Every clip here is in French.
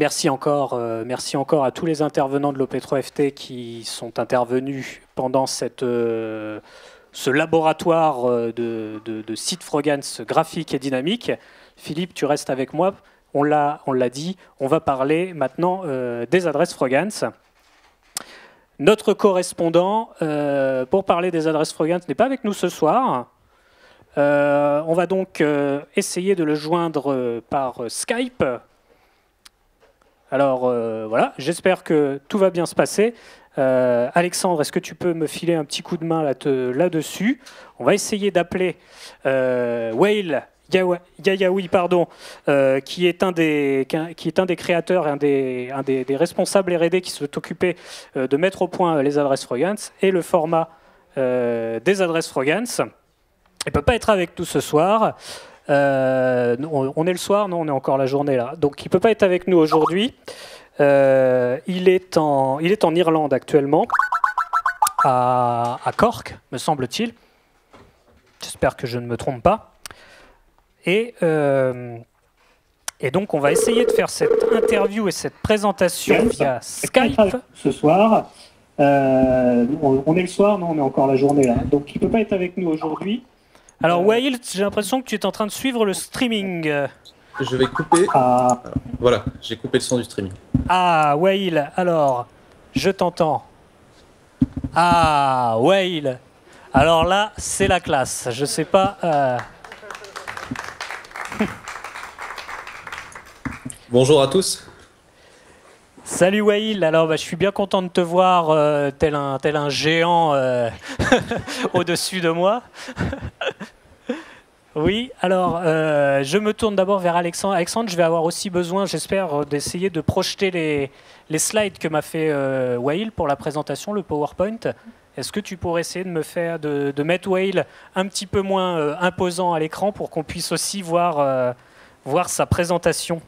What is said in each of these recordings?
Merci encore à tous les intervenants de l'OP3FT qui sont intervenus pendant ce laboratoire de sites Frogans graphique et dynamique. Philippe, tu restes avec moi. On l'a dit, on va parler maintenant des adresses Frogans. Notre correspondant pour parler des adresses Frogans n'est pas avec nous ce soir. On va donc essayer de le joindre par Skype. Alors voilà, j'espère que tout va bien se passer. Alexandre, est-ce que tu peux me filer un petit coup de main là-dessus? On va essayer d'appeler Waïl Yahyaoui, pardon, qui est un des créateurs et un des responsables R&D qui s'est occupé de mettre au point les adresses Frogans et le format des adresses Frogans. Il ne peut pas être avec nous ce soir. On est le soir, non, on est encore la journée là. Donc il ne peut pas être avec nous aujourd'hui. Il est en Irlande actuellement, à Cork, me semble-t-il. J'espère que je ne me trompe pas. Et donc on va essayer de faire cette interview et cette présentation via Skype. Ce soir, on est le soir, non, on est encore la journée là. Donc il ne peut pas être avec nous aujourd'hui. Alors Waïl, j'ai l'impression que tu es en train de suivre le streaming. Je vais couper. Ah. Voilà, j'ai coupé le son du streaming. Ah Waïl, alors, je t'entends. Ah Waïl, alors là, c'est la classe. Je sais pas. Bonjour à tous. Salut Waïl, alors je suis bien content de te voir tel un géant au-dessus de moi. Oui, alors je me tourne d'abord vers Alexandre. Alexandre, je vais avoir aussi besoin, j'espère, d'essayer de projeter les slides que m'a fait Waïl pour la présentation, le PowerPoint. Est-ce que tu pourrais essayer de mettre Waïl un petit peu moins imposant à l'écran pour qu'on puisse aussi voir sa présentation?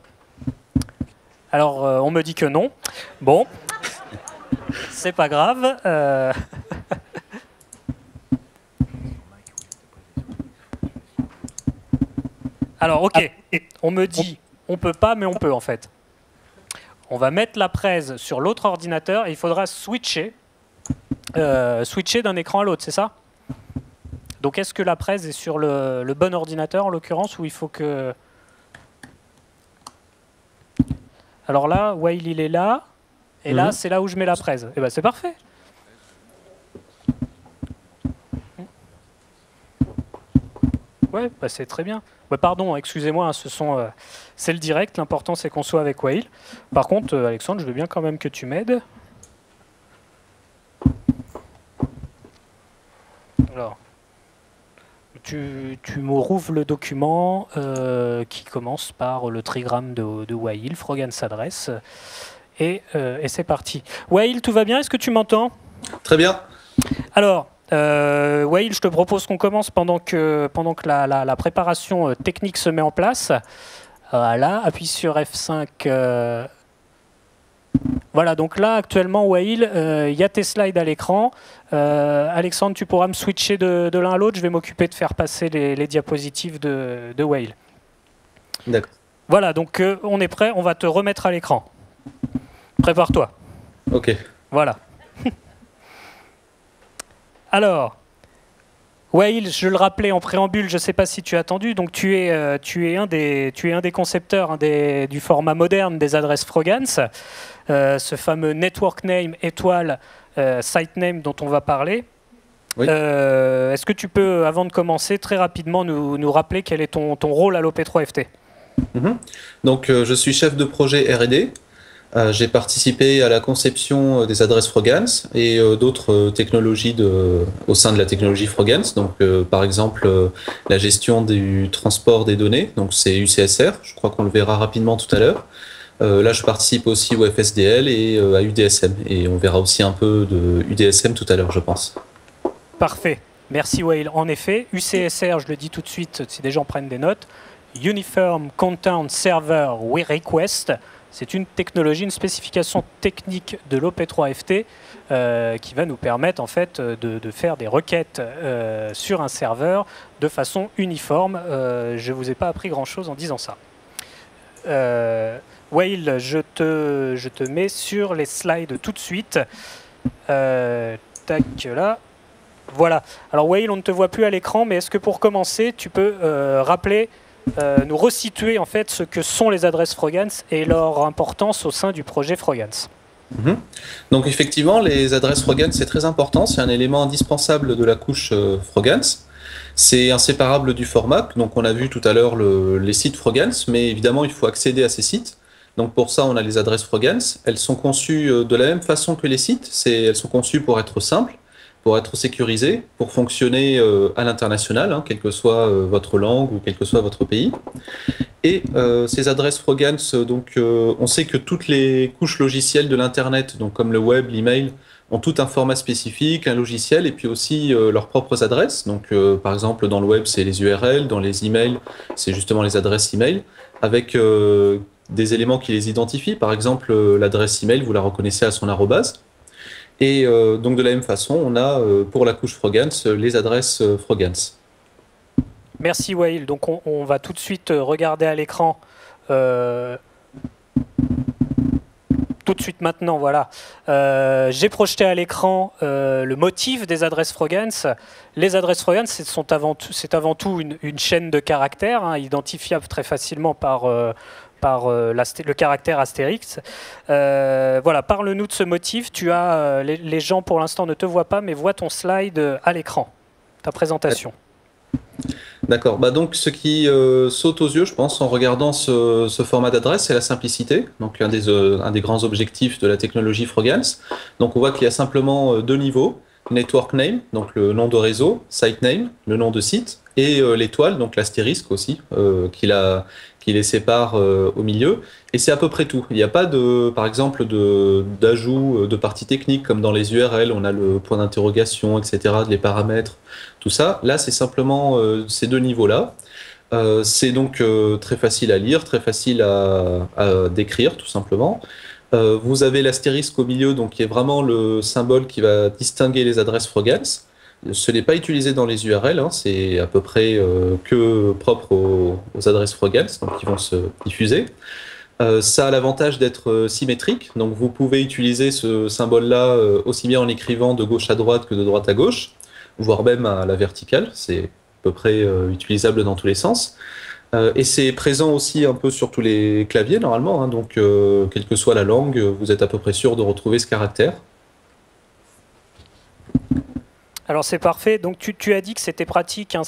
Alors, on me dit que non. Bon, c'est pas grave. Alors, ok, on me dit, on peut pas, mais on peut en fait. On va mettre la presse sur l'autre ordinateur et il faudra switcher d'un écran à l'autre, c'est ça? Donc, est-ce que la presse est sur le bon ordinateur en l'occurrence ou il faut que... Alors là, Waïl, il est là. Et là, c'est là où je mets la presse. Eh ben, c'est parfait. Ouais, bah, c'est très bien. Ouais, pardon, excusez-moi, hein, c'est le direct. L'important, c'est qu'on soit avec Waïl. Par contre, Alexandre, je veux bien quand même que tu m'aides. Alors, tu me rouvres le document qui commence par le trigramme de Waïl, Frogans s'adresse, et c'est parti. Waïl, tout va bien? Est-ce que tu m'entends? Très bien. Alors, Waïl, je te propose qu'on commence pendant que la préparation technique se met en place. Voilà, appuie sur F5. Voilà, donc là, actuellement, Waïl, il y a tes slides à l'écran. Alexandre, tu pourras me switcher de l'un à l'autre. Je vais m'occuper de faire passer les diapositives de Waïl. D'accord. Voilà, donc on est prêt. On va te remettre à l'écran. Prépare-toi. OK. Voilà. Alors, Waïl, je le rappelais en préambule, je ne sais pas si tu as attendu, donc tu es un des concepteurs du format moderne des adresses Frogans. Ce fameux network name étoile site name dont on va parler. Oui. Est-ce que tu peux, avant de commencer, très rapidement nous rappeler quel est ton rôle à l'OP3FT? Donc, je suis chef de projet R&D. J'ai participé à la conception des adresses Frogans et d'autres technologies au sein de la technologie Frogans. Donc, par exemple, la gestion du transport des données. Donc, c'est UCSR. Je crois qu'on le verra rapidement tout à l'heure. Là, je participe aussi au FSDL et à UDSM. Et on verra aussi un peu de UDSM tout à l'heure, je pense. Parfait. Merci, Waïl. En effet, UCSR, je le dis tout de suite si des gens prennent des notes. Uniform Content Server We Request. C'est une technologie, une spécification technique de l'OP3FT qui va nous permettre en fait, de faire des requêtes sur un serveur de façon uniforme. Je ne vous ai pas appris grand-chose en disant ça. Waïl, je te mets sur les slides tout de suite. Tac, là. Voilà. Alors Waïl, on ne te voit plus à l'écran, mais est-ce que pour commencer, tu peux rappeler, nous resituer en fait ce que sont les adresses Frogans et leur importance au sein du projet Frogans? Donc effectivement, les adresses Frogans, c'est très important, c'est un élément indispensable de la couche Frogans. C'est inséparable du format, donc on a vu tout à l'heure les sites Frogans, mais évidemment il faut accéder à ces sites. Donc pour ça on a les adresses Frogans, elles sont conçues de la même façon que les sites, elles sont conçues pour être simples, pour être sécurisées, pour fonctionner à l'international, hein, quelle que soit votre langue ou quel que soit votre pays. Et ces adresses Frogans, donc, on sait que toutes les couches logicielles de l'internet, donc comme le web, l'email, ont tout un format spécifique, un logiciel, et puis aussi leurs propres adresses. Donc, par exemple, dans le web, c'est les URL, dans les emails, c'est justement les adresses email, avec des éléments qui les identifient. Par exemple, l'adresse email, vous la reconnaissez à son arrobase. Et donc, de la même façon, on a pour la couche Frogans les adresses Frogans. Merci Waïl. Donc, on va tout de suite regarder à l'écran. Tout de suite maintenant, voilà. J'ai projeté à l'écran le motif des adresses Frogans. Les adresses Frogans, c'est avant tout une chaîne de caractères, hein, identifiable très facilement par le caractère astérix. Voilà, parle-nous de ce motif. Tu as, les gens pour l'instant ne te voient pas, mais voient ton slide à l'écran, ta présentation. D'accord. Bah donc, ce qui saute aux yeux, je pense, en regardant ce format d'adresse, c'est la simplicité. Donc, un des grands objectifs de la technologie Frogans. Donc, on voit qu'il y a simplement deux niveaux. Network name, donc le nom de réseau, site name, le nom de site, et l'étoile, donc l'astérisque aussi, qui les sépare au milieu. Et c'est à peu près tout. Il n'y a pas, par exemple, d'ajout de parties techniques, comme dans les URL, on a le point d'interrogation, etc., les paramètres, tout ça. Là, c'est simplement ces deux niveaux-là. C'est donc très facile à lire, très facile à décrire, tout simplement. Vous avez l'astérisque au milieu, donc qui est vraiment le symbole qui va distinguer les adresses Frogans. Ce n'est pas utilisé dans les URL, hein, c'est à peu près que propre aux adresses Frogans, donc qui vont se diffuser. Ça a l'avantage d'être symétrique, donc vous pouvez utiliser ce symbole-là aussi bien en écrivant de gauche à droite que de droite à gauche, voire même à la verticale, c'est à peu près utilisable dans tous les sens. Et c'est présent aussi un peu sur tous les claviers normalement, hein, donc quelle que soit la langue, vous êtes à peu près sûr de retrouver ce caractère. Alors c'est parfait, donc tu as dit que c'était pratique, hein,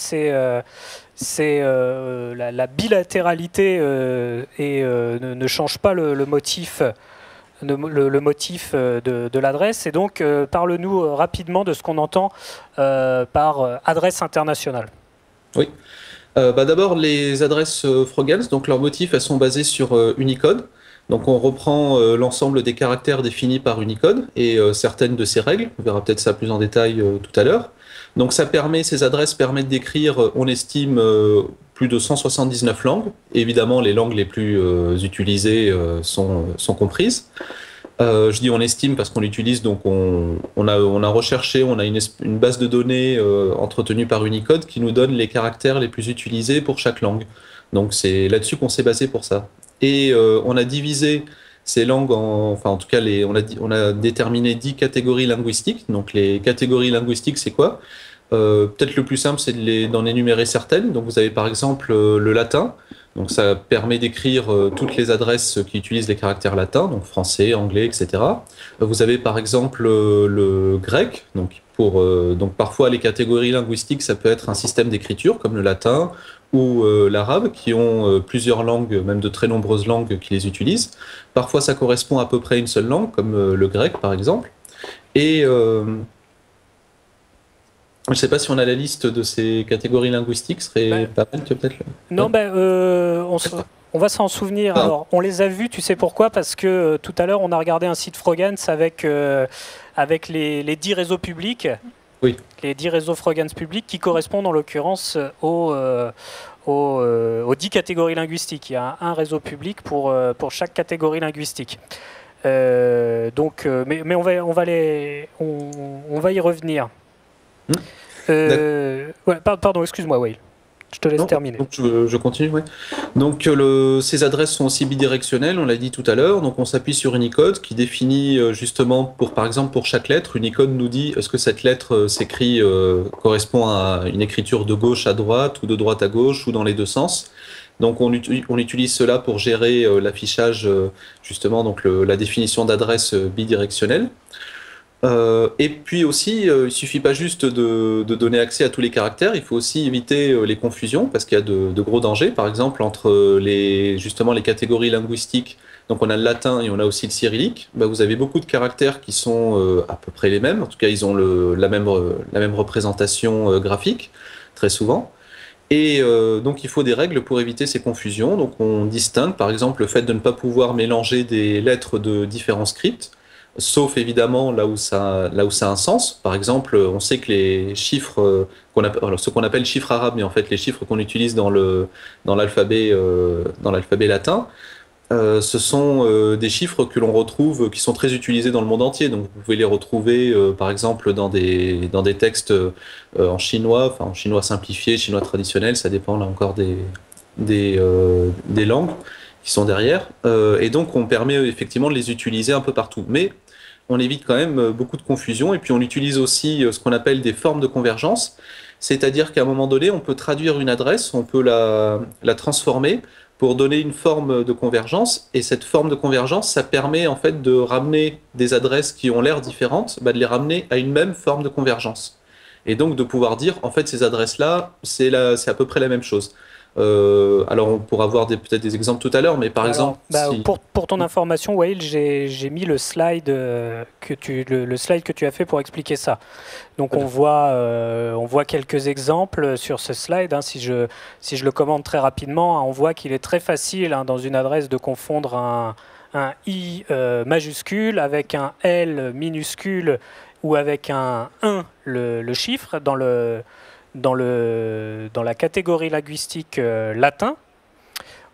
la bilatéralité ne change pas le motif. Le motif de l'adresse, et donc parle-nous rapidement de ce qu'on entend par adresse internationale. Oui. Bah d'abord, les adresses Frogans, donc leurs motifs, elles sont basées sur Unicode. Donc on reprend l'ensemble des caractères définis par Unicode et certaines de ses règles. On verra peut-être ça plus en détail tout à l'heure. Donc ça permet, ces adresses permettent d'écrire, on estime, plus de 179 langues. Évidemment, les langues les plus utilisées sont comprises. Je dis on estime parce qu'on l'utilise, donc on a recherché, on a une base de données entretenue par Unicode qui nous donne les caractères les plus utilisés pour chaque langue. Donc c'est là-dessus qu'on s'est basé pour ça. Et on a divisé ces langues, on a déterminé 10 catégories linguistiques. Donc les catégories linguistiques, c'est quoi? Peut-être le plus simple, c'est d'en énumérer certaines. Donc vous avez par exemple le latin. Donc ça permet d'écrire toutes les adresses qui utilisent les caractères latins, donc français, anglais, etc. Vous avez par exemple le grec. Donc parfois les catégories linguistiques, ça peut être un système d'écriture comme le latin ou l'arabe, qui ont plusieurs langues, même de très nombreuses langues qui les utilisent. Parfois ça correspond à peu près à une seule langue, comme le grec par exemple. Et je ne sais pas si on a la liste de ces catégories linguistiques, ce serait pas mal peut-être. Non, on va s'en souvenir. Alors, on les a vus, tu sais pourquoi? Parce que tout à l'heure, on a regardé un site Frogans avec les 10 réseaux publics, oui. Les 10 réseaux Frogans publics qui correspondent en l'occurrence aux 10 catégories linguistiques. Il y a un réseau public pour chaque catégorie linguistique. Donc, mais on va y revenir. Pardon, excuse-moi, Waïl. Je te laisse terminer. Donc je continue, oui. Donc ces adresses sont aussi bidirectionnelles, on l'a dit tout à l'heure. Donc on s'appuie sur Unicode qui définit justement, par exemple pour chaque lettre, Unicode nous dit est-ce que cette lettre s'écrit, correspond à une écriture de gauche à droite ou de droite à gauche ou dans les deux sens. Donc on utilise cela pour gérer l'affichage, justement, donc la définition d'adresse bidirectionnelle. Et puis aussi, il ne suffit pas juste de donner accès à tous les caractères, il faut aussi éviter les confusions, parce qu'il y a de gros dangers, par exemple, entre justement les catégories linguistiques. Donc on a le latin et on a aussi le cyrillique. Ben, vous avez beaucoup de caractères qui sont à peu près les mêmes, en tout cas ils ont la même représentation graphique, très souvent. Et donc il faut des règles pour éviter ces confusions. Donc on distingue par exemple le fait de ne pas pouvoir mélanger des lettres de différents scripts, sauf évidemment là où ça a un sens. Par exemple, on sait que les chiffres, ce qu'on appelle chiffres arabes, mais en fait les chiffres qu'on utilise dans l'alphabet latin, ce sont des chiffres que l'on retrouve, qui sont très utilisés dans le monde entier. Donc vous pouvez les retrouver par exemple dans des textes en chinois, enfin en chinois simplifié, chinois traditionnel, ça dépend là encore des langues qui sont derrière. Et donc on permet effectivement de les utiliser un peu partout. Mais on évite quand même beaucoup de confusion et puis on utilise aussi ce qu'on appelle des formes de convergence. C'est-à-dire qu'à un moment donné, on peut traduire une adresse, on peut la transformer pour donner une forme de convergence, et cette forme de convergence, ça permet en fait de ramener des adresses qui ont l'air différentes, bah de les ramener à une même forme de convergence. Et donc de pouvoir dire, en fait, ces adresses-là, c'est à peu près la même chose. Alors on pourra voir peut-être des exemples tout à l'heure, mais par exemple... Bah, si... pour ton information, Waïl, j'ai mis le slide que tu as fait pour expliquer ça. Donc on voit quelques exemples sur ce slide. Hein, si je le commande très rapidement, hein, on voit qu'il est très facile, hein, dans une adresse, de confondre un I majuscule avec un L minuscule ou avec un 1, le chiffre, dans la catégorie linguistique latin.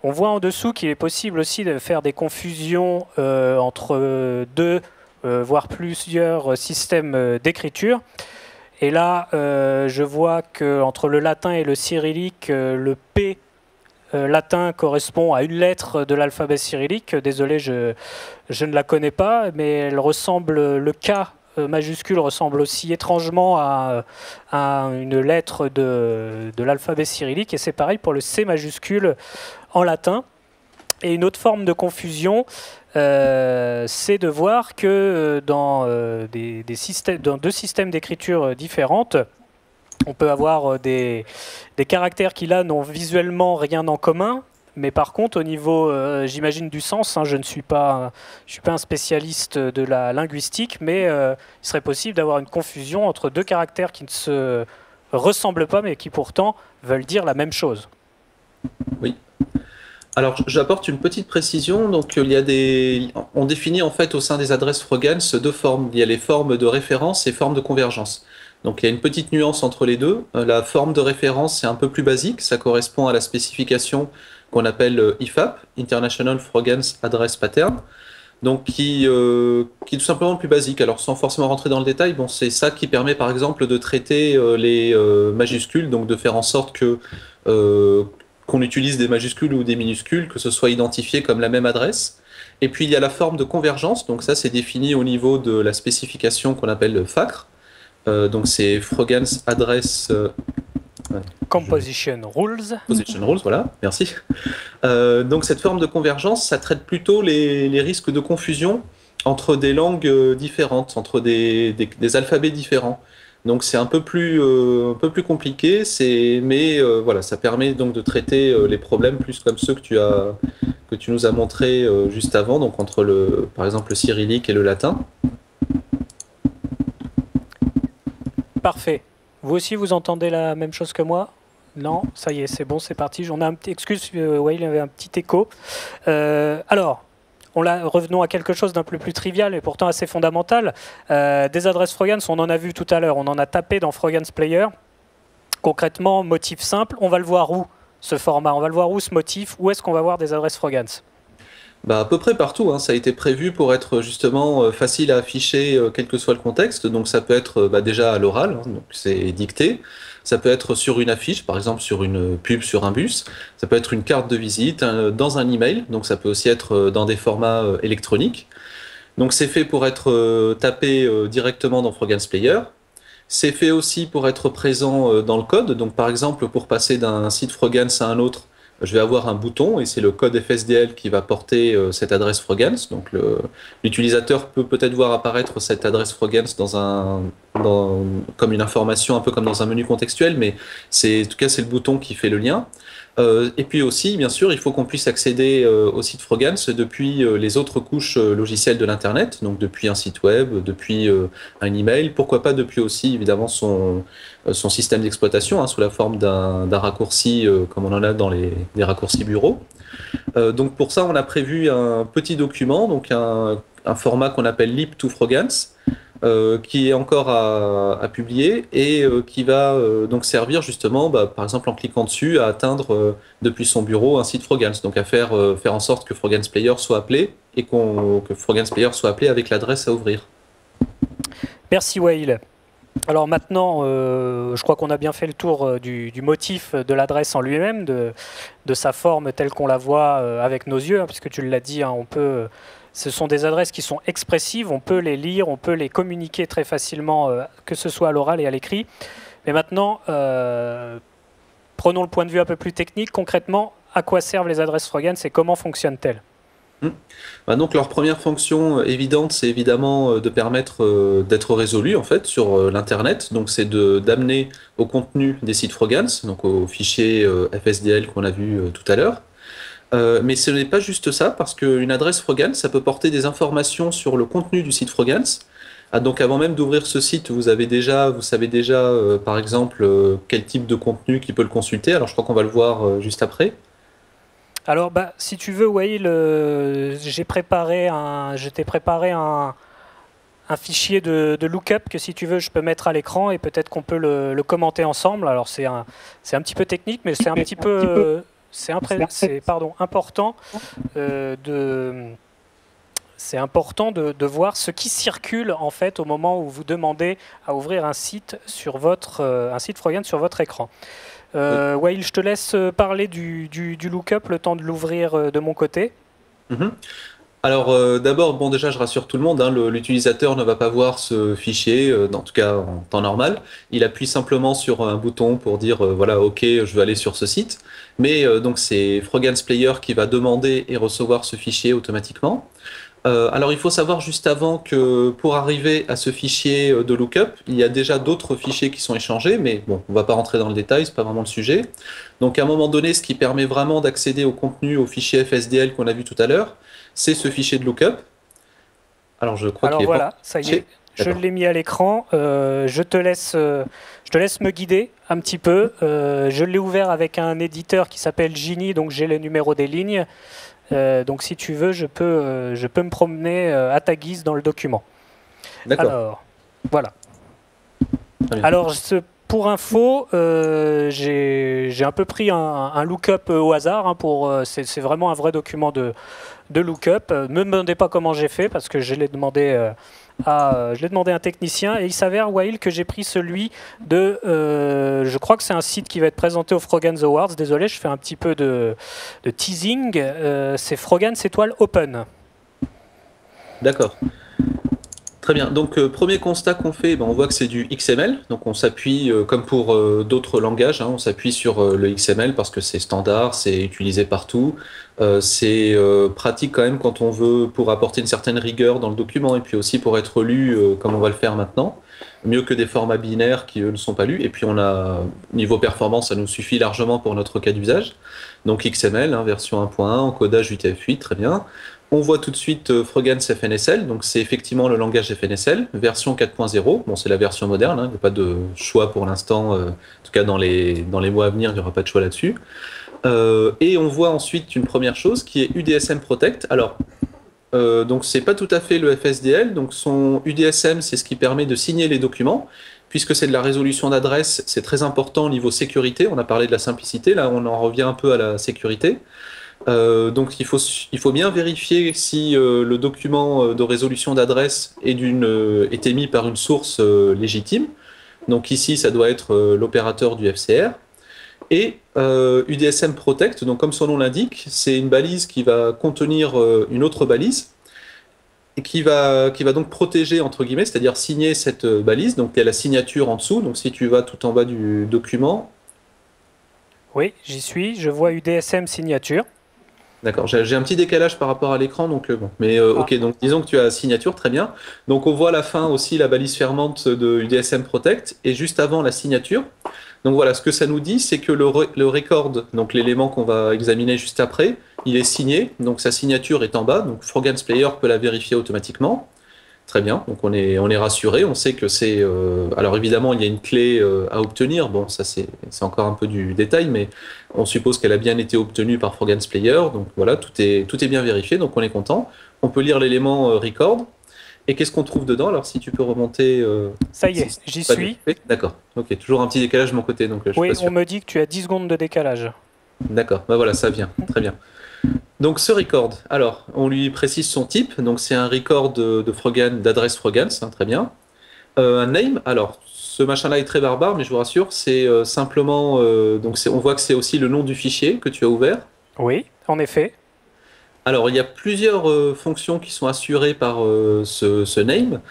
On voit en dessous qu'il est possible aussi de faire des confusions entre deux, voire plusieurs systèmes d'écriture. Et là, je vois qu'entre le latin et le cyrillique, le P latin correspond à une lettre de l'alphabet cyrillique. Désolé, je ne la connais pas, mais elle ressemble, le K majuscule ressemble aussi étrangement à une lettre de l'alphabet cyrillique, et c'est pareil pour le C majuscule en latin. Et une autre forme de confusion, c'est de voir que dans, dans deux systèmes d'écriture différentes, on peut avoir des caractères qui là n'ont visuellement rien en commun. Mais par contre, au niveau, j'imagine, du sens, hein, je ne suis pas un spécialiste de la linguistique, mais il serait possible d'avoir une confusion entre deux caractères qui ne se ressemblent pas, mais qui pourtant veulent dire la même chose. Oui. Alors, j'apporte une petite précision. Donc, on définit en fait au sein des adresses Frogans deux formes. Il y a les formes de référence et formes de convergence. Donc il y a une petite nuance entre les deux. La forme de référence, c'est un peu plus basique, ça correspond à la spécification qu'on appelle IFAP, International Frogans Address Pattern, donc qui est tout simplement plus basique. Alors sans forcément rentrer dans le détail, bon, c'est ça qui permet par exemple de traiter les majuscules, donc de faire en sorte qu'on utilise des majuscules ou des minuscules, que ce soit identifié comme la même adresse. Et puis il y a la forme de convergence, donc ça c'est défini au niveau de la spécification qu'on appelle FACR. Donc c'est Frogans Address Composition Rules. Composition Rules, voilà, merci. Donc cette forme de convergence, ça traite plutôt les risques de confusion entre des langues différentes, entre des alphabets différents. Donc c'est un peu plus compliqué, mais voilà, ça permet donc de traiter les problèmes plus comme ceux que tu nous as montrés juste avant, donc entre par exemple le cyrillique et le latin. Parfait. Vous aussi, vous entendez la même chose que moi? Non? Ça y est, c'est bon, c'est parti. On a un petit... Excuse, ouais, il y avait un petit écho. Alors, revenons à quelque chose d'un peu plus trivial et pourtant assez fondamental. Des adresses Frogans, on en a vu tout à l'heure. On en a tapé dans Frogans Player. Concrètement, motif simple, on va le voir où, ce format? On va le voir où, ce motif? Où est-ce qu'on va voir des adresses Frogans? Bah, à peu près partout, hein. Ça a été prévu pour être justement facile à afficher quel que soit le contexte. Donc ça peut être déjà à l'oral, hein, donc c'est dicté. Ça peut être sur une affiche, par exemple sur une pub, sur un bus. Ça peut être une carte de visite, dans un email. Donc ça peut aussi être dans des formats électroniques. Donc c'est fait pour être tapé directement dans Frogans Player. C'est fait aussi pour être présent dans le code. Donc par exemple, pour passer d'un site Frogans à un autre, je vais avoir un bouton et c'est le code FSDL qui va porter cette adresse Frogans. Donc l'utilisateur peut peut-être voir apparaître cette adresse Frogans comme une information, un peu comme dans un menu contextuel, mais en tout cas c'est le bouton qui fait le lien. Et puis aussi, bien sûr, il faut qu'on puisse accéder au site Frogans depuis les autres couches logicielles de l'Internet, donc depuis un site web, depuis un email, pourquoi pas depuis aussi, évidemment, son système d'exploitation, hein, sous la forme d'un raccourci, comme on en a dans les raccourcis bureaux. Donc pour ça, on a prévu un petit document, donc un format qu'on appelle Leap to Frogans, qui est encore à publier et qui va donc servir justement, par exemple en cliquant dessus, à atteindre depuis son bureau un site Frogans, donc à faire en sorte que Frogans Player soit appelé et que Frogans Player soit appelé avec l'adresse à ouvrir. Merci Waïl. Alors maintenant, je crois qu'on a bien fait le tour du motif de l'adresse en lui-même, de sa forme telle qu'on la voit avec nos yeux, hein, puisque tu l'as dit, hein, ce sont des adresses qui sont expressives, on peut les lire, on peut les communiquer très facilement, que ce soit à l'oral et à l'écrit. Mais maintenant, prenons le point de vue un peu plus technique. Concrètement, à quoi servent les adresses Frogans et comment fonctionnent-elles? Donc leur première fonction évidente, c'est évidemment de permettre d'être résolu en fait sur l'internet. Donc c'est d'amener au contenu des sites Frogans, donc au fichier FSDL qu'on a vu tout à l'heure. Mais ce n'est pas juste ça, parce qu'une adresse Frogans, ça peut porter des informations sur le contenu du site Frogans. Donc avant même d'ouvrir ce site, vous savez déjà par exemple, quel type de contenu qui peut le consulter. Alors je crois qu'on va le voir juste après. Alors si tu veux, Waïl, je t'ai préparé un fichier de lookup que, si tu veux, je peux mettre à l'écran et peut-être qu'on peut le commenter ensemble. Alors c'est un petit peu technique, mais c'est un petit peu... C'est important de voir ce qui circule en fait au moment où vous demandez à ouvrir un site sur votre un site Frogans sur votre écran. Waïl, je te laisse parler du lookup, le temps de l'ouvrir de mon côté. Alors d'abord, déjà je rassure tout le monde, hein, l'utilisateur ne va pas voir ce fichier, en tout cas en temps normal. Il appuie simplement sur un bouton pour dire voilà, ok, je veux aller sur ce site. Mais donc c'est Frogans Player qui va demander et recevoir ce fichier automatiquement. Alors il faut savoir juste avant que pour arriver à ce fichier de lookup, il y a déjà d'autres fichiers qui sont échangés, mais bon, on ne va pas rentrer dans le détail, c'est pas vraiment le sujet. Donc à un moment donné, ce qui permet vraiment d'accéder au contenu, au fichier FSDL qu'on a vu tout à l'heure, c'est ce fichier de lookup. Alors je crois qu'il est... voilà, ça y est, je l'ai mis à l'écran. Je te laisse me guider un petit peu. Je l'ai ouvert avec un éditeur qui s'appelle Geany, donc j'ai le numéro des lignes. Donc si tu veux, je peux me promener à ta guise dans le document. D'accord. Alors, voilà. Alors, pour info, j'ai un peu pris un lookup au hasard. Hein, c'est vraiment un vrai document de lookup. Ne me demandez pas comment j'ai fait, parce que je l'ai demandé, à un technicien. Et il s'avère, Waïl, que j'ai pris celui de... je crois que c'est un site qui va être présenté au Frogans Awards. Désolé, je fais un petit peu de teasing. C'est Frogans Open. D'accord. Très bien, donc premier constat qu'on fait, on voit que c'est du XML, donc on s'appuie, comme pour d'autres langages, hein, on s'appuie sur le XML parce que c'est standard, c'est utilisé partout, c'est pratique quand même quand on veut, pour apporter une certaine rigueur dans le document et puis aussi pour être lu comme on va le faire maintenant, mieux que des formats binaires qui eux ne sont pas lus, et puis on a, niveau performance, ça nous suffit largement pour notre cas d'usage, donc XML, hein, version 1.1, encodage UTF-8, très bien. On voit tout de suite Frogans FNSL, donc c'est effectivement le langage FNSL, version 4.0, bon, c'est la version moderne, hein, il n'y a pas de choix pour l'instant, en tout cas dans les mois à venir, il n'y aura pas de choix là-dessus. Et on voit ensuite une première chose qui est UDSM Protect. Alors, donc c'est pas tout à fait le FSDL, donc son UDSM, c'est ce qui permet de signer les documents, puisque c'est de la résolution d'adresse, c'est très important au niveau sécurité, on a parlé de la simplicité, là on en revient un peu à la sécurité. Donc il faut bien vérifier si le document de résolution d'adresse est émis par une source légitime. Donc ici, ça doit être l'opérateur du FCR. Et UDSM Protect, donc comme son nom l'indique, c'est une balise qui va contenir une autre balise et qui va donc protéger, entre guillemets, c'est-à-dire signer cette balise. Donc il y a la signature en dessous. Donc si tu vas tout en bas du document. Oui, j'y suis. Je vois UDSM signature. D'accord, j'ai un petit décalage par rapport à l'écran, donc bon. Mais ok, donc disons que tu as signature, très bien. Donc on voit à la fin aussi la balise fermante de UDSM Protect et juste avant la signature. Donc voilà, ce que ça nous dit, c'est que le record, donc l'élément qu'on va examiner juste après, il est signé, donc sa signature est en bas, donc Frogans Player peut la vérifier automatiquement. Très bien, donc on est rassuré, on sait que c'est... alors évidemment, il y a une clé à obtenir, bon, ça c'est encore un peu du détail, mais on suppose qu'elle a bien été obtenue par Frogans Player, donc voilà, tout est bien vérifié, donc on est content. On peut lire l'élément record, et qu'est-ce qu'on trouve dedans? Alors si tu peux remonter... ça y est, j'y suis. D'accord, ok, toujours un petit décalage de mon côté, donc je suis pas sûr. Oui, on me dit que tu as 10 secondes de décalage. D'accord, bah voilà, ça vient, très bien. Donc ce record, alors on lui précise son type, donc c'est un record d'adresse Frogans, hein, très bien. Un name, alors ce machin-là est très barbare, mais je vous rassure, c'est simplement, donc on voit que c'est aussi le nom du fichier que tu as ouvert. Oui, en effet. Alors il y a plusieurs fonctions qui sont assurées par ce name.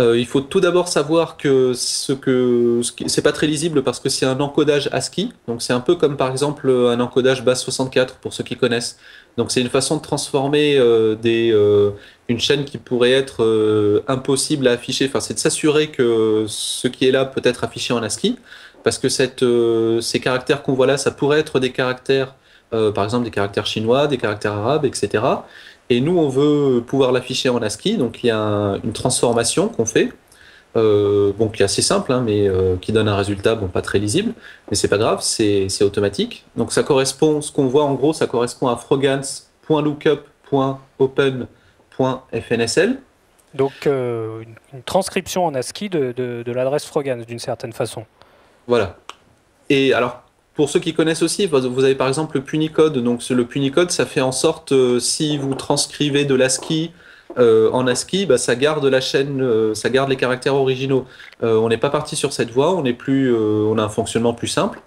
Il faut tout d'abord savoir que c'est pas très lisible parce que c'est un encodage ASCII, donc c'est un peu comme par exemple un encodage base 64 pour ceux qui connaissent. Donc c'est une façon de transformer une chaîne qui pourrait être impossible à afficher, enfin c'est de s'assurer que ce qui est là peut être affiché en ASCII, parce que ces caractères qu'on voit là, ça pourrait être des caractères, par exemple des caractères chinois, des caractères arabes, etc. Et nous, on veut pouvoir l'afficher en ASCII, donc il y a une transformation qu'on fait, bon, qui est assez simple, hein, mais qui donne un résultat, bon, pas très lisible, mais c'est pas grave, c'est automatique. Donc ça correspond, ce qu'on voit en gros, ça correspond à frogans.lookup.open.fnsl. Donc une transcription en ASCII de l'adresse Frogans, d'une certaine façon. Voilà. Et alors... Pour ceux qui connaissent aussi, vous avez par exemple le Punicode. Donc le Punicode, ça fait en sorte, si vous transcrivez de l'ASCII en ASCII, bah, ça garde la chaîne, ça garde les caractères originaux. On n'est pas parti sur cette voie, on a un fonctionnement plus simple.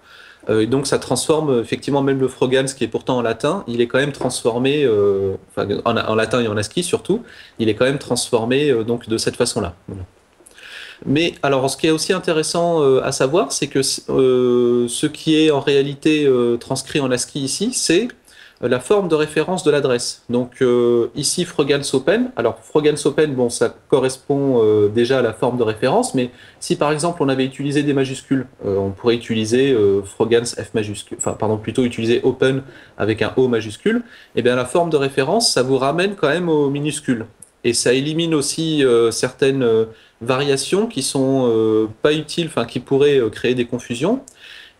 Et donc ça transforme effectivement même le Frogans, qui est pourtant en latin, il est quand même transformé, enfin, en latin et en ASCII surtout, il est quand même transformé donc de cette façon-là. Voilà. Mais alors, ce qui est aussi intéressant à savoir, c'est que ce qui est en réalité transcrit en ASCII ici, c'est la forme de référence de l'adresse. Donc ici, Frogans Open. Alors, Frogans Open, bon, ça correspond déjà à la forme de référence, mais si par exemple on avait utilisé des majuscules, on pourrait utiliser Frogans F majuscule, enfin, pardon, plutôt utiliser Open avec un O majuscule, et bien la forme de référence, ça vous ramène quand même aux minuscules. Et ça élimine aussi certaines variations qui sont pas utiles, enfin qui pourraient créer des confusions.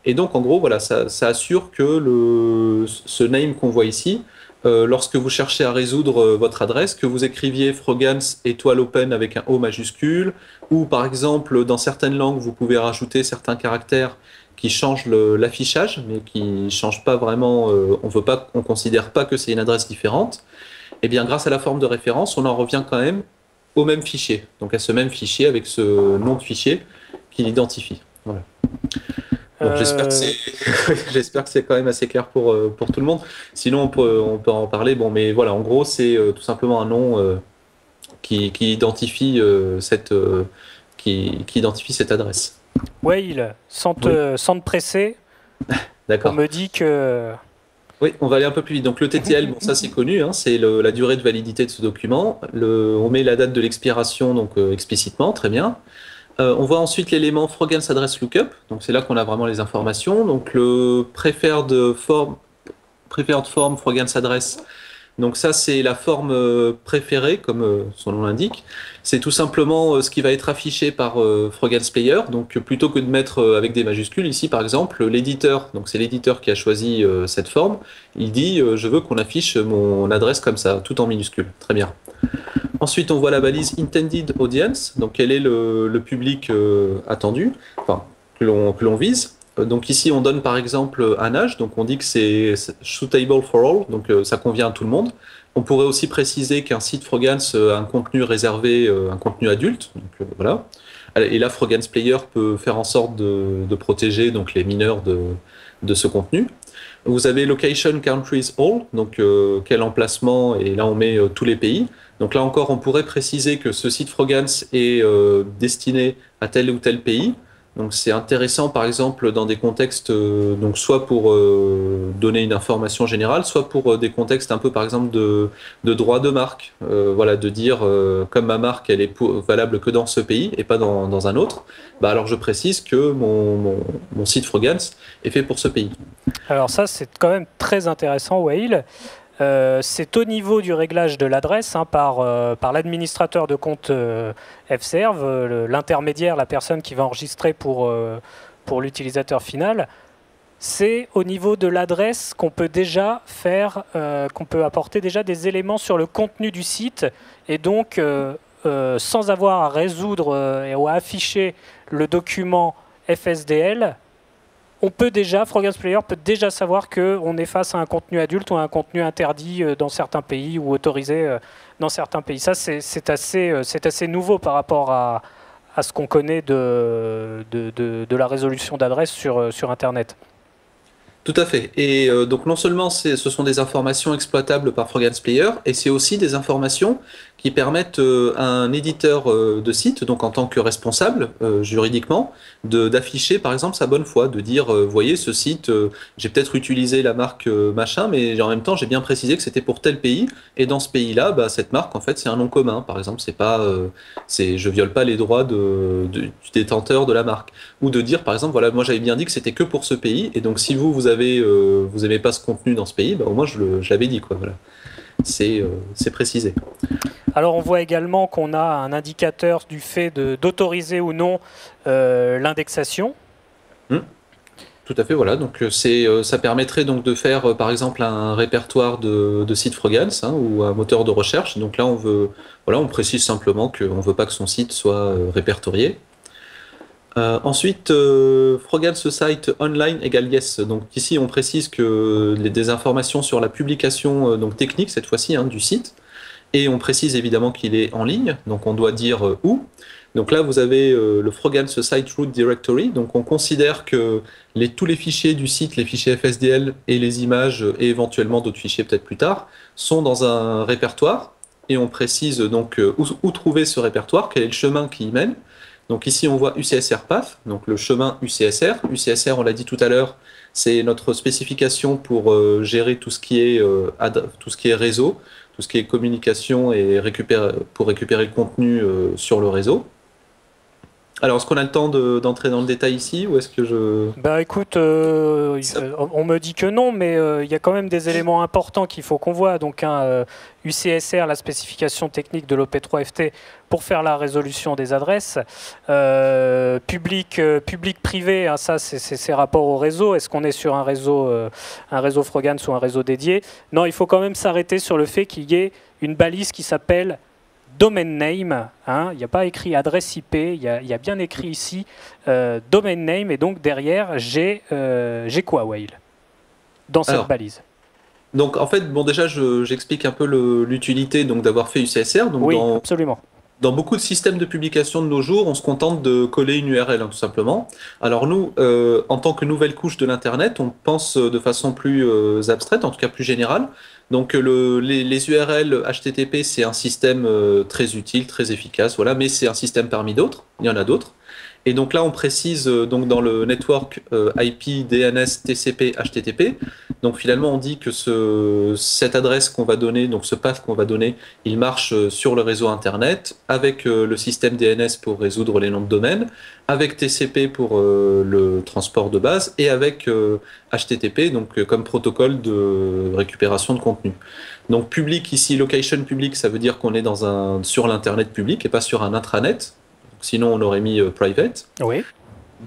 Et donc en gros, voilà, ça assure que ce name qu'on voit ici, lorsque vous cherchez à résoudre votre adresse, que vous écriviez Frogans étoile open avec un O majuscule, ou par exemple dans certaines langues, vous pouvez rajouter certains caractères qui changent l'affichage, mais qui ne changent pas vraiment, on ne considère pas que c'est une adresse différente. Eh bien, grâce à la forme de référence, on en revient quand même au même fichier, donc à ce même fichier avec ce nom de fichier qui l'identifie. Voilà. Bon, j'espère que c'est quand même assez clair pour tout le monde. Sinon, on peut en parler. Bon, mais voilà, en gros, c'est tout simplement un nom qui identifie cette adresse. Waïl, sans te presser, on me dit que... Oui, on va aller un peu plus vite. Donc le TTL, bon, ça c'est connu, hein, c'est la durée de validité de ce document. On met la date de l'expiration donc explicitement, très bien. On voit ensuite l'élément Frogans Address Lookup, donc c'est là qu'on a vraiment les informations. Donc le preferred form Frogans Address, donc ça c'est la forme préférée, comme son nom l'indique. C'est tout simplement ce qui va être affiché par Frogans Player. Donc plutôt que de mettre avec des majuscules, ici par exemple, l'éditeur, donc c'est l'éditeur qui a choisi cette forme, il dit je veux qu'on affiche mon adresse comme ça, tout en minuscules. Très bien. Ensuite on voit la balise Intended Audience, donc quel est le public attendu, enfin que l'on vise. Donc ici on donne par exemple un âge, donc on dit que c'est suitable for all, donc ça convient à tout le monde. On pourrait aussi préciser qu'un site Frogans a un contenu réservé, un contenu adulte, donc voilà. Et là, Frogans Player peut faire en sorte de protéger donc les mineurs de ce contenu. Vous avez Location Countries All, donc quel emplacement, et là on met tous les pays. Donc là encore, on pourrait préciser que ce site Frogans est destiné à tel ou tel pays. Donc c'est intéressant par exemple dans des contextes, donc soit pour donner une information générale, soit pour des contextes un peu par exemple de droit de marque. Voilà, de dire comme ma marque elle est valable que dans ce pays et pas dans, un autre, bah alors je précise que mon site Frogans est fait pour ce pays. Alors ça c'est quand même très intéressant, Waïl. C'est au niveau du réglage de l'adresse hein, par l'administrateur de compte FServe, l'intermédiaire, la personne qui va enregistrer pour l'utilisateur final. C'est au niveau de l'adresse qu'on peut déjà faire, qu'on peut apporter déjà des éléments sur le contenu du site et donc sans avoir à résoudre ou à afficher le document FSDL. On peut déjà, Frogans Player peut déjà savoir qu'on est face à un contenu adulte ou à un contenu interdit dans certains pays ou autorisé dans certains pays. Ça, c'est assez nouveau par rapport à ce qu'on connaît de la résolution d'adresse sur Internet. Tout à fait. Et donc non seulement ce sont des informations exploitables par Frogans Player, et c'est aussi des informations qui permettent à un éditeur de site, donc en tant que responsable juridiquement, d'afficher par exemple sa bonne foi, de dire voyez ce site, j'ai peut-être utilisé la marque machin, mais en même temps j'ai bien précisé que c'était pour tel pays, et dans ce pays-là, bah, cette marque en fait c'est un nom commun, par exemple c'est pas, je viole pas les droits du détenteur de la marque, ou de dire par exemple voilà moi j'avais bien dit que c'était que pour ce pays, et donc si vous avez vous n'aimez pas ce contenu dans ce pays, bah au moins je l'avais dit quoi. Voilà. C'est précisé. Alors on voit également qu'on a un indicateur du fait d'autoriser ou non l'indexation. Tout à fait, voilà. Donc ça permettrait donc de faire par exemple un répertoire de sites Frogans hein, ou un moteur de recherche. Donc là on veut, voilà, on précise simplement qu'on ne veut pas que son site soit répertorié. Ensuite, Frogans Site Online égale Yes. Donc ici, on précise que des informations sur la publication donc technique, cette fois-ci, hein, du site. Et on précise évidemment qu'il est en ligne, donc on doit dire où. Donc là, vous avez le Frogans Site Root Directory. Donc on considère que tous les fichiers du site, les fichiers FSDL et les images, et éventuellement d'autres fichiers peut-être plus tard, sont dans un répertoire. Et on précise donc où trouver ce répertoire, quel est le chemin qui y mène. Donc ici on voit UCSR PATH, donc le chemin UCSR. UCSR, on l'a dit tout à l'heure, c'est notre spécification pour gérer tout ce qui est réseau, tout ce qui est communication et pour récupérer le contenu sur le réseau. Alors, est-ce qu'on a le temps d'entrer dans le détail ici ou est-ce que je... Bah écoute, on me dit que non, mais il y a quand même des éléments importants qu'il faut qu'on voit. Donc, UCSR, la spécification technique de l'OP3FT pour faire la résolution des adresses. Public-privé, hein, ça, c'est ces rapports au réseau. Est-ce qu'on est sur un réseau Frogans ou un réseau dédié? Non, il faut quand même s'arrêter sur le fait qu'il y ait une balise qui s'appelle... Domain name, hein, il n'y a pas écrit adresse IP, il y a bien écrit ici domain name, et donc derrière j'ai quoi, Waïl, dans cette balise? Donc en fait, bon, déjà j'explique un peu l'utilité d'avoir fait UCSR. Donc, oui, absolument. Dans beaucoup de systèmes de publication de nos jours, on se contente de coller une URL, hein, tout simplement. Alors nous, en tant que nouvelle couche de l'Internet, on pense de façon plus abstraite, en tout cas plus générale. Donc les URL HTTP, c'est un système très utile, très efficace, voilà, mais c'est un système parmi d'autres, il y en a d'autres. Et donc là, on précise donc dans le network IP, DNS, TCP, HTTP. Donc finalement, on dit que cette adresse qu'on va donner, donc ce path qu'on va donner, il marche sur le réseau Internet, avec le système DNS pour résoudre les noms de domaine, avec TCP pour le transport de base, et avec HTTP, donc comme protocole de récupération de contenu. Donc public, ici, location public, ça veut dire qu'on est sur l'Internet public et pas sur un intranet. Sinon, on aurait mis private. Oui.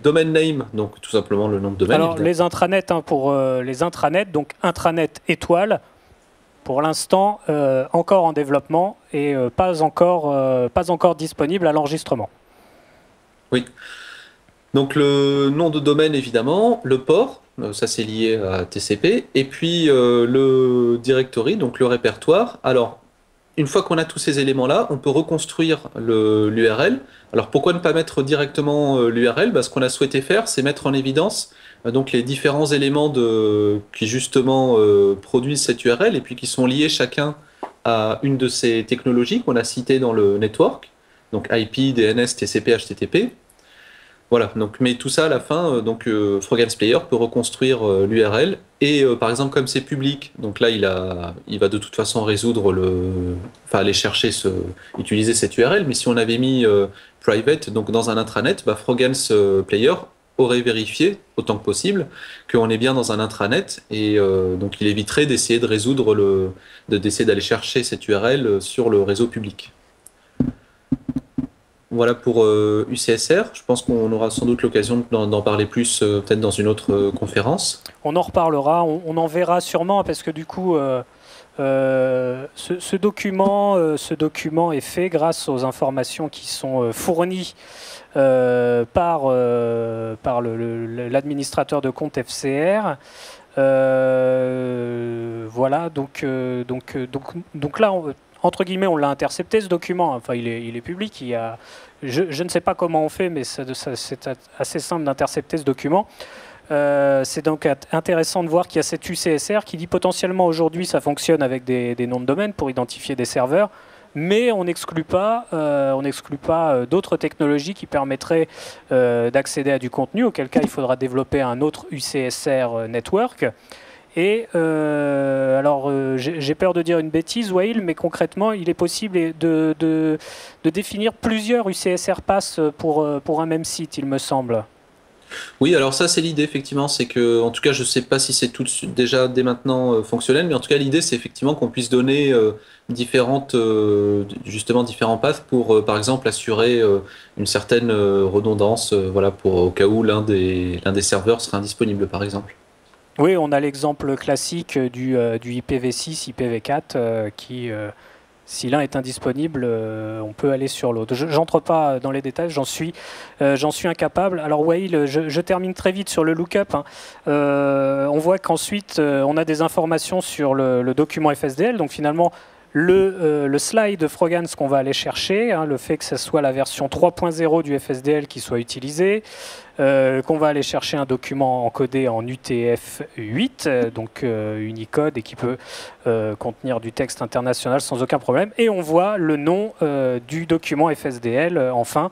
Domain name, donc tout simplement le nom de domaine. Alors, évidemment. Les intranets, hein, pour les intranets, donc intranet étoile, pour l'instant, encore en développement et pas encore disponible à l'enregistrement. Oui. Donc, le nom de domaine, évidemment, le port, ça c'est lié à TCP, et puis le directory, donc le répertoire. Alors, Une fois qu'on a tous ces éléments-là, on peut reconstruire l'URL. Alors pourquoi ne pas mettre directement l'URL? Parce qu'on a souhaité faire, c'est mettre en évidence donc les différents éléments qui justement produisent cette URL et puis qui sont liés chacun à une de ces technologies qu'on a citées dans le network, donc IP, DNS, TCP, HTTP. Voilà, donc, mais tout ça à la fin, donc Frogans Player peut reconstruire l'URL et par exemple comme c'est public, donc là il va de toute façon résoudre aller chercher, utiliser cette URL, mais si on avait mis private, donc dans un intranet, bah, Frogans Player aurait vérifié autant que possible qu'on est bien dans un intranet et donc il éviterait d'essayer de résoudre d'essayer d'aller chercher cette URL sur le réseau public. Voilà pour UCSR, je pense qu'on aura sans doute l'occasion d'en parler plus, peut-être dans une autre conférence. On en reparlera, on en verra sûrement, parce que du coup, ce document est fait grâce aux informations qui sont fournies par l'administrateur de compte FCR. Voilà, donc là... Entre guillemets, on l'a intercepté, ce document. Enfin, il est public. Je ne sais pas comment on fait, mais c'est assez simple d'intercepter ce document. C'est donc intéressant de voir qu'il y a cette UCSR qui dit potentiellement aujourd'hui, ça fonctionne avec des noms de domaine pour identifier des serveurs, mais on n'exclut pas, d'autres technologies qui permettraient d'accéder à du contenu, auquel cas il faudra développer un autre UCSR network. Et j'ai peur de dire une bêtise, Waïl, mais concrètement, il est possible de définir plusieurs UCSR pass pour un même site, il me semble. Oui, alors ça, c'est l'idée, effectivement. C'est que, en tout cas, je ne sais pas si c'est tout déjà dès maintenant fonctionnel, mais en tout cas, l'idée, c'est effectivement qu'on puisse donner différents paths pour, par exemple, assurer une certaine redondance, voilà, au cas où l'un des serveurs serait indisponible, par exemple. Oui, on a l'exemple classique du IPv6, IPv4, qui, si l'un est indisponible, on peut aller sur l'autre. Je n'entre pas dans les détails, j'en suis incapable. Alors Waïl, je termine très vite sur le lookup, hein. On voit qu'ensuite, on a des informations sur le document FSDL, donc finalement, le slide de Frogans qu'on va aller chercher, hein, le fait que ce soit la version 3.0 du FSDL qui soit utilisée, qu'on va aller chercher un document encodé en UTF-8, donc Unicode, et qui peut contenir du texte international sans aucun problème. Et on voit le nom du document FSDL, enfin,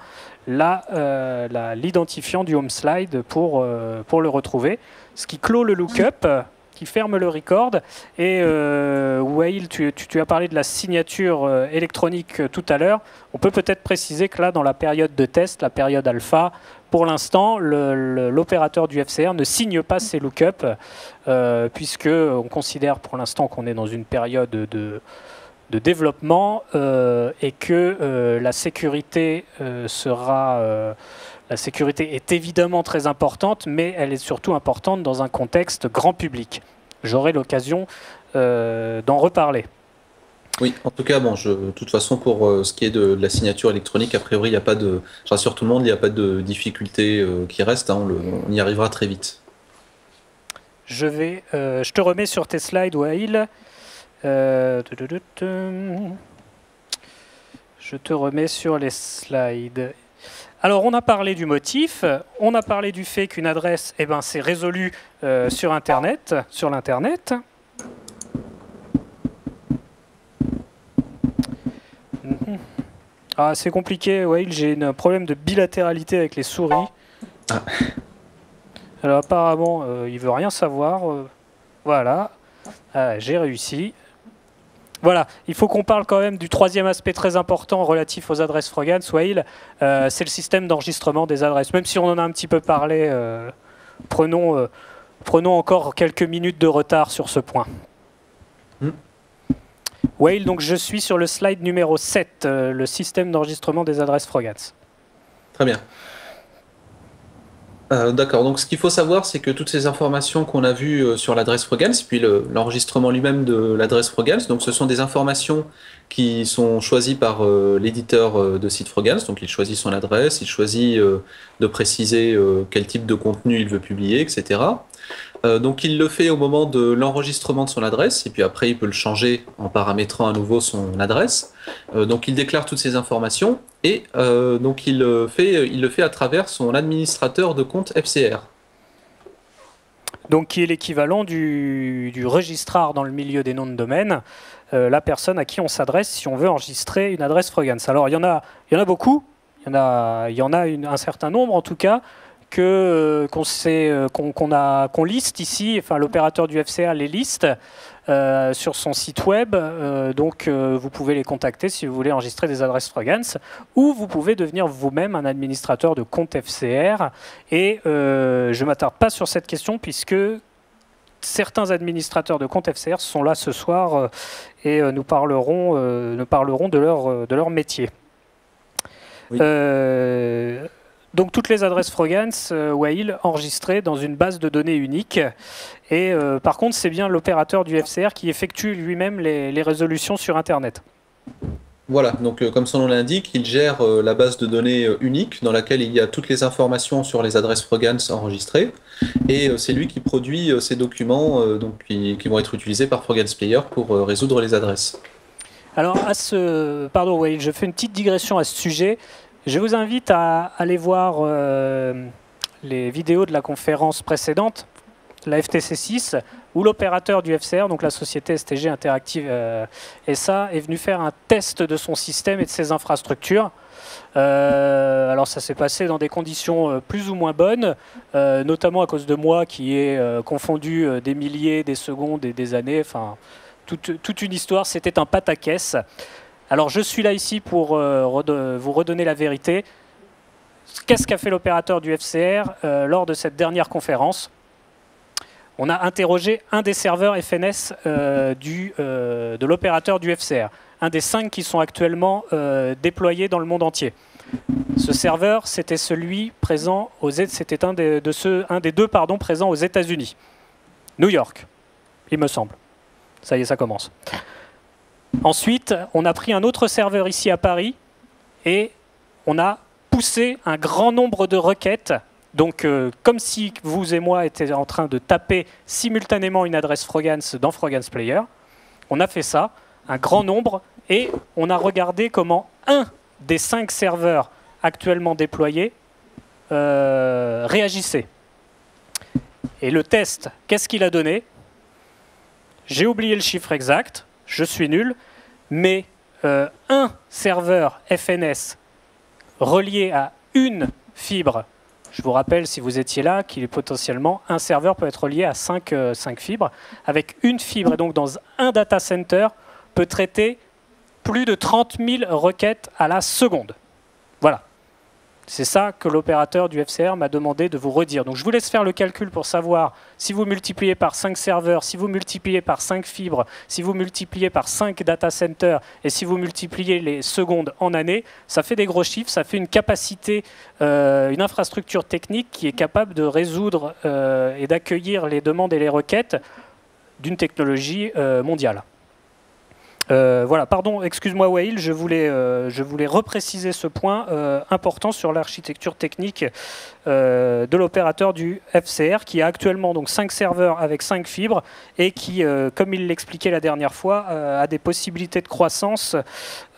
l'identifiant du home slide pour le retrouver, ce qui clôt le lookup, qui ferme le record. Et Waïl, tu as parlé de la signature électronique tout à l'heure. On peut peut-être préciser que là, dans la période de test, la période alpha, pour l'instant, l'opérateur du FCR ne signe pas ses lookups, puisqu'on considère pour l'instant qu'on est dans une période de développement et que la sécurité La sécurité est évidemment très importante, mais elle est surtout importante dans un contexte grand public. J'aurai l'occasion d'en reparler. Oui, en tout cas, bon, de toute façon, pour ce qui est de la signature électronique, a priori, il n'y a pas de... Je rassure tout le monde, il n'y a pas de difficulté qui reste, hein, on y arrivera très vite. Je te remets sur tes slides, Waïl. Je te remets sur les slides. Alors, on a parlé du motif, on a parlé du fait qu'une adresse, eh ben, c'est résolu sur Internet, sur l'Internet. Ah, c'est compliqué, Waïl, j'ai un problème de bilatéralité avec les souris. Ah. Alors, apparemment, il ne veut rien savoir. Voilà, j'ai réussi. Voilà, il faut qu'on parle quand même du troisième aspect très important relatif aux adresses Frogans, Waïl, c'est le système d'enregistrement des adresses. Même si on en a un petit peu parlé, prenons encore quelques minutes de retard sur ce point. Waïl, donc je suis sur le slide numéro 7, le système d'enregistrement des adresses Frogans. Très bien. D'accord, donc ce qu'il faut savoir, c'est que toutes ces informations qu'on a vues sur l'adresse Frogans, puis l'enregistrement lui-même de l'adresse Frogans, donc ce sont des informations qui sont choisies par l'éditeur de site Frogans, donc il choisit son adresse, il choisit de préciser quel type de contenu il veut publier, etc. Donc il le fait au moment de l'enregistrement de son adresse, et puis après il peut le changer en paramétrant à nouveau son adresse. Donc il déclare toutes ces informations, et donc il le fait à travers son administrateur de compte FCR. Donc qui est l'équivalent du registrar dans le milieu des noms de domaine, la personne à qui on s'adresse si on veut enregistrer une adresse Frogans. Alors il y en a beaucoup, il y en a un certain nombre en tout cas, qu'on liste ici, enfin l'opérateur du FCA les liste sur son site web, donc vous pouvez les contacter si vous voulez enregistrer des adresses Frogans, ou vous pouvez devenir vous-même un administrateur de compte FCR, et je ne m'attarde pas sur cette question puisque certains administrateurs de compte FCR sont là ce soir et nous parlerons de leur métier. Oui. Donc toutes les adresses Frogans, Waïl, enregistrées dans une base de données unique. Et par contre, c'est bien l'opérateur du FCR qui effectue lui-même les résolutions sur Internet. Voilà, donc comme son nom l'indique, il gère la base de données unique dans laquelle il y a toutes les informations sur les adresses Frogans enregistrées. Et c'est lui qui produit ces documents donc, qui vont être utilisés par Frogans Player pour résoudre les adresses. Alors, pardon Waïl, je fais une petite digression à ce sujet. Je vous invite à aller voir les vidéos de la conférence précédente, la FTC6, où l'opérateur du FCR, donc la société STG Interactive SA, est venu faire un test de son système et de ses infrastructures. Alors ça s'est passé dans des conditions plus ou moins bonnes, notamment à cause de moi qui ai confondu des milliers, des secondes et des années, enfin toute une histoire, c'était un pataquès. Alors je suis là ici pour vous redonner la vérité. Qu'est-ce qu'a fait l'opérateur du FCR lors de cette dernière conférence? On a interrogé un des serveurs FNS de l'opérateur du FCR, un des 5 qui sont actuellement déployés dans le monde entier. Ce serveur, c'était un des deux présents aux États-Unis, New York, il me semble. Ça y est, ça commence. Ensuite, on a pris un autre serveur ici à Paris et on a poussé un grand nombre de requêtes. Donc, comme si vous et moi étions en train de taper simultanément une adresse Frogans dans Frogans Player, on a fait ça, un grand nombre, et on a regardé comment un des 5 serveurs actuellement déployés réagissait. Et le test, qu'est-ce qu'il a donné? J'ai oublié le chiffre exact. Je suis nul, mais un serveur FNS relié à une fibre, je vous rappelle si vous étiez là, qu'il est potentiellement un serveur peut être relié à 5 fibres, avec une fibre, et donc dans un data center, peut traiter plus de 30 000 requêtes à la seconde. Voilà. C'est ça que l'opérateur du FCR m'a demandé de vous redire. Donc je vous laisse faire le calcul pour savoir si vous multipliez par 5 serveurs, si vous multipliez par 5 fibres, si vous multipliez par 5 data centers et si vous multipliez les secondes en années, ça fait des gros chiffres, ça fait une capacité, une infrastructure technique qui est capable de résoudre et d'accueillir les demandes et les requêtes d'une technologie mondiale. Voilà, pardon, excuse-moi Waïl, je voulais repréciser ce point important sur l'architecture technique de l'opérateur du FCR qui a actuellement donc 5 serveurs avec 5 fibres et qui, comme il l'expliquait la dernière fois, a des possibilités de croissance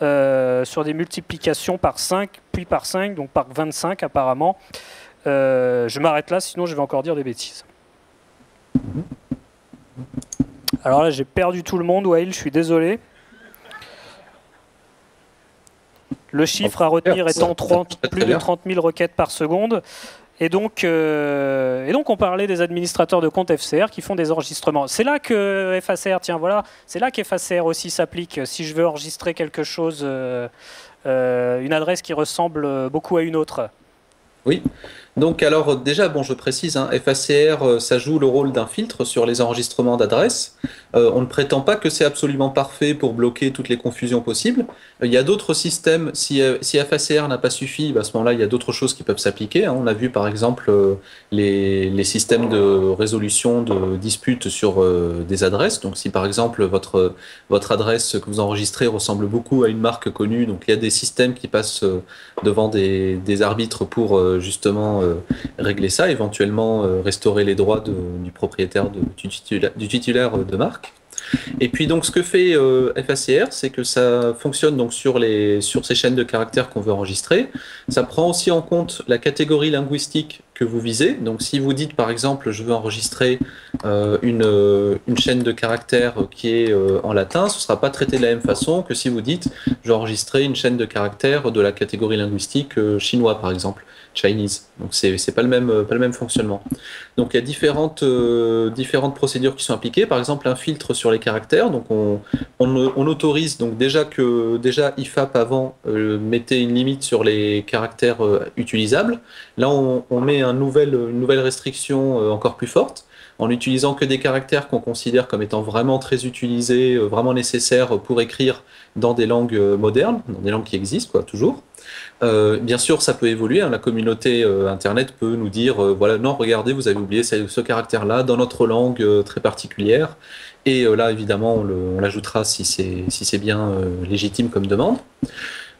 sur des multiplications par 5, puis par 5, donc par 25 apparemment. Je m'arrête là, sinon je vais encore dire des bêtises. Alors là j'ai perdu tout le monde, Waïl, je suis désolé. Le chiffre à retenir étant plus de 30 000 requêtes par seconde. Et donc on parlait des administrateurs de compte FCR qui font des enregistrements. C'est là que FACR, tiens voilà, c'est là qu'FACR aussi s'applique. Si je veux enregistrer quelque chose, une adresse qui ressemble beaucoup à une autre. Oui, donc alors déjà, bon, je précise, hein, FACR, ça joue le rôle d'un filtre sur les enregistrements d'adresses. On ne prétend pas que c'est absolument parfait pour bloquer toutes les confusions possibles. Il y a d'autres systèmes, si FACR n'a pas suffi, bah, à ce moment-là, il y a d'autres choses qui peuvent s'appliquer, hein. On a vu par exemple les systèmes de résolution de disputes sur des adresses. Donc si par exemple votre adresse que vous enregistrez ressemble beaucoup à une marque connue, donc il y a des systèmes qui passent devant des arbitres pour justement éventuellement régler ça, éventuellement restaurer les droits du propriétaire, du titulaire de marque. Et puis donc ce que fait FACR, c'est que ça fonctionne donc sur ces chaînes de caractères qu'on veut enregistrer. Ça prend aussi en compte la catégorie linguistique que vous visez. Donc si vous dites par exemple je veux enregistrer une chaîne de caractères qui est en latin, ce ne sera pas traité de la même façon que si vous dites je veux enregistrer une chaîne de caractères de la catégorie linguistique chinois par exemple. Chinese. Donc c'est pas le même fonctionnement. Donc il y a différentes procédures qui sont appliquées. Par exemple un filtre sur les caractères. Donc on autorise donc déjà IFAP avant mettait une limite sur les caractères utilisables. Là on met une nouvelle restriction encore plus forte, en n'utilisant que des caractères qu'on considère comme étant vraiment très utilisés, vraiment nécessaires pour écrire dans des langues modernes, dans des langues qui existent quoi, toujours. Bien sûr, ça peut évoluer, hein, la communauté Internet peut nous dire voilà, non, regardez, vous avez oublié ce caractère-là dans notre langue très particulière, et là, évidemment, on l'ajoutera si c'est bien légitime comme demande.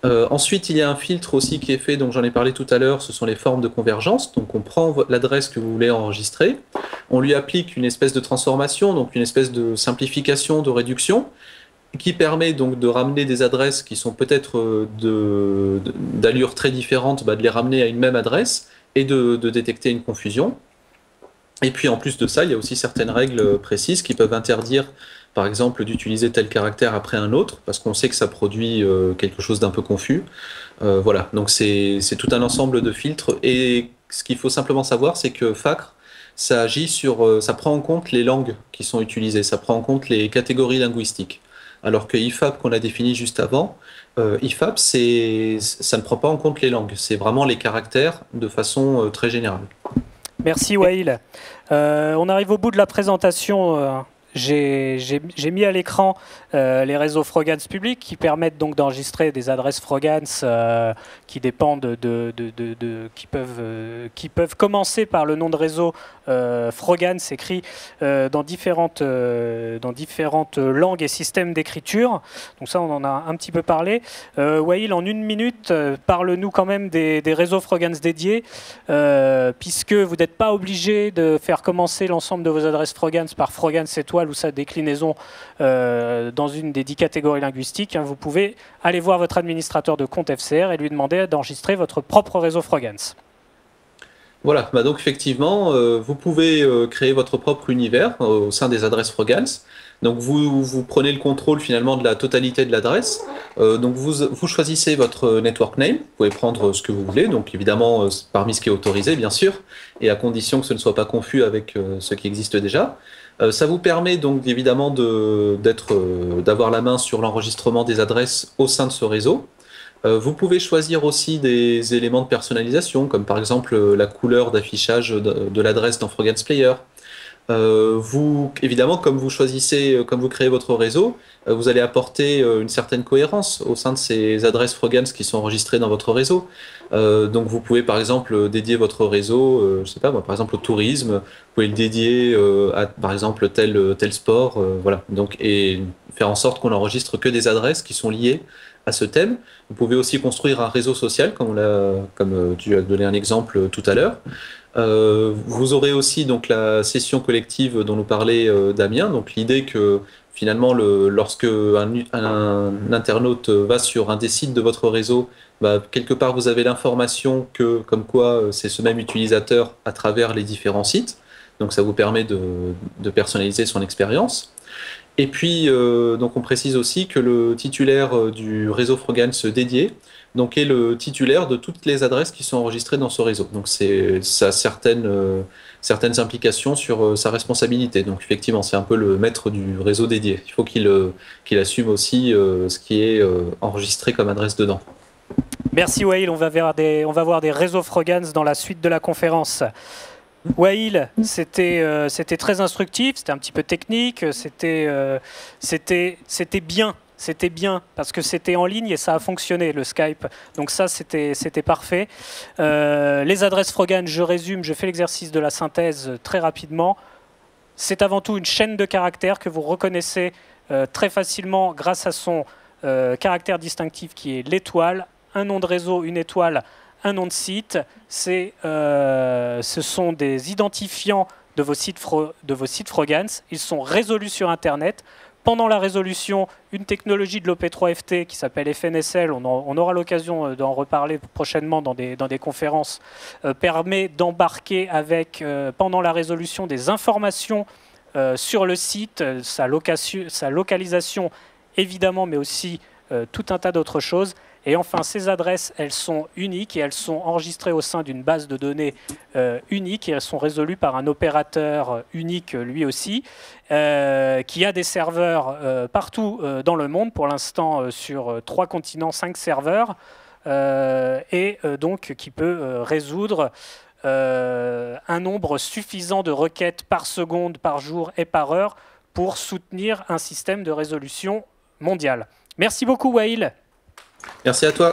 Ensuite, il y a un filtre aussi qui est fait, donc j'en ai parlé tout à l'heure, ce sont les formes de convergence. Donc on prend l'adresse que vous voulez enregistrer, on lui applique une espèce de transformation, donc une espèce de simplification, de réduction, qui permet donc de ramener des adresses qui sont peut-être d'allure très différente, bah de les ramener à une même adresse et de détecter une confusion. Et puis en plus de ça, il y a aussi certaines règles précises qui peuvent interdire par exemple d'utiliser tel caractère après un autre, parce qu'on sait que ça produit quelque chose d'un peu confus. Voilà, donc c'est tout un ensemble de filtres, et ce qu'il faut simplement savoir, c'est que FACR, ça prend en compte les langues qui sont utilisées, ça prend en compte les catégories linguistiques. Alors que IFAP, qu'on a défini juste avant, IFAP, ça ne prend pas en compte les langues, c'est vraiment les caractères de façon très générale. Merci Waïl. On arrive au bout de la présentation. J'ai mis à l'écran les réseaux Frogans publics qui permettent donc d'enregistrer des adresses Frogans qui dépendent qui peuvent commencer par le nom de réseau Frogans écrit dans différentes langues et systèmes d'écriture. Donc ça, on en a un petit peu parlé. Waïl, en une minute, parle-nous quand même des réseaux Frogans dédiés, puisque vous n'êtes pas obligé de faire commencer l'ensemble de vos adresses Frogans par Frogans étoile ou sa déclinaison dans une des 10 catégories linguistiques, hein, vous pouvez aller voir votre administrateur de compte FCR et lui demander d'enregistrer votre propre réseau Frogans. Voilà, bah donc effectivement, vous pouvez créer votre propre univers au sein des adresses Frogans. Donc vous prenez le contrôle finalement de la totalité de l'adresse. Donc vous choisissez votre network name, vous pouvez prendre ce que vous voulez, donc évidemment parmi ce qui est autorisé bien sûr, et à condition que ce ne soit pas confus avec ce qui existe déjà. Ça vous permet donc évidemment d'avoir la main sur l'enregistrement des adresses au sein de ce réseau. Vous pouvez choisir aussi des éléments de personnalisation, comme par exemple la couleur d'affichage de l'adresse dans Frogans Player. Vous, évidemment, comme vous créez votre réseau, vous allez apporter une certaine cohérence au sein de ces adresses Frogans qui sont enregistrées dans votre réseau. Donc vous pouvez par exemple dédier votre réseau, je sais pas moi, par exemple au tourisme, vous pouvez le dédier à par exemple tel sport, voilà. Donc, et faire en sorte qu'on n'enregistre que des adresses qui sont liées à ce thème. Vous pouvez aussi construire un réseau social, comme tu as donné un exemple tout à l'heure. Vous aurez aussi donc la session collective dont nous parlait Damien, donc l'idée que finalement lorsque un internaute va sur un des sites de votre réseau, bah, quelque part vous avez l'information que comme quoi c'est ce même utilisateur à travers les différents sites, donc ça vous permet de personnaliser son expérience. Et puis donc on précise aussi que le titulaire du réseau Frogans dédié donc est le titulaire de toutes les adresses qui sont enregistrées dans ce réseau. Donc ça a certaines implications sur sa responsabilité. Donc effectivement, c'est un peu le maître du réseau dédié. Il faut qu'il assume aussi ce qui est enregistré comme adresse dedans. Merci Waïl, on va voir des réseaux Frogans dans la suite de la conférence. Waïl, c'était très instructif, c'était un petit peu technique, c'était bien. C'était bien parce que c'était en ligne et ça a fonctionné le Skype. Donc ça, c'était parfait. Les adresses Frogans, je résume, je fais l'exercice de la synthèse très rapidement. C'est avant tout une chaîne de caractères que vous reconnaissez très facilement grâce à son caractère distinctif qui est l'étoile, un nom de réseau, une étoile, un nom de site, ce sont des identifiants de vos sites Frogans. Ils sont résolus sur Internet. Pendant la résolution, une technologie de l'OP3FT qui s'appelle FNSL, on aura l'occasion d'en reparler prochainement dans des conférences, permet d'embarquer pendant la résolution des informations sur le site, sa localisation évidemment, mais aussi tout un tas d'autres choses. Et enfin, ces adresses, elles sont uniques et elles sont enregistrées au sein d'une base de données unique et elles sont résolues par un opérateur unique lui aussi, qui a des serveurs partout dans le monde, pour l'instant sur 3 continents, 5 serveurs, et donc qui peut résoudre un nombre suffisant de requêtes par seconde, par jour et par heure pour soutenir un système de résolution mondial. Merci beaucoup Waïl. Merci à toi.